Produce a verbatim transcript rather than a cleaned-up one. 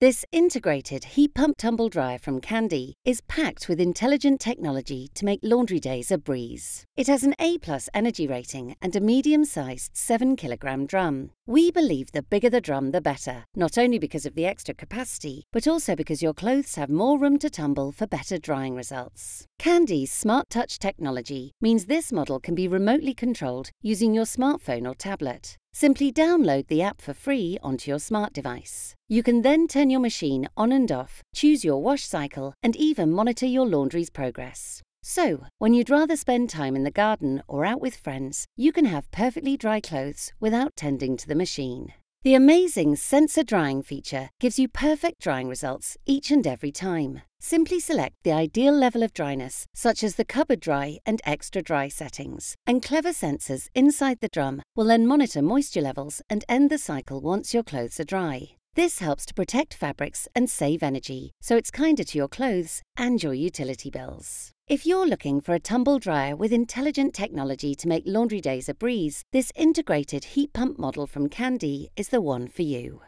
This integrated heat-pump-tumble dryer from Candy is packed with intelligent technology to make laundry days a breeze. It has an A plus energy rating and a medium-sized seven kilogram drum. We believe the bigger the drum the better, not only because of the extra capacity, but also because your clothes have more room to tumble for better drying results. Candy's Smart Touch technology means this model can be remotely controlled using your smartphone or tablet. Simply download the app for free onto your smart device. You can then turn your machine on and off, choose your wash cycle, and even monitor your laundry's progress. So, when you'd rather spend time in the garden or out with friends, you can have perfectly dry clothes without tending to the machine. The amazing sensor drying feature gives you perfect drying results each and every time. Simply select the ideal level of dryness, such as the cupboard dry and extra dry settings, and clever sensors inside the drum will then monitor moisture levels and end the cycle once your clothes are dry. This helps to protect fabrics and save energy, so it's kinder to your clothes and your utility bills. If you're looking for a tumble dryer with intelligent technology to make laundry days a breeze, this integrated heat pump model from Candy is the one for you.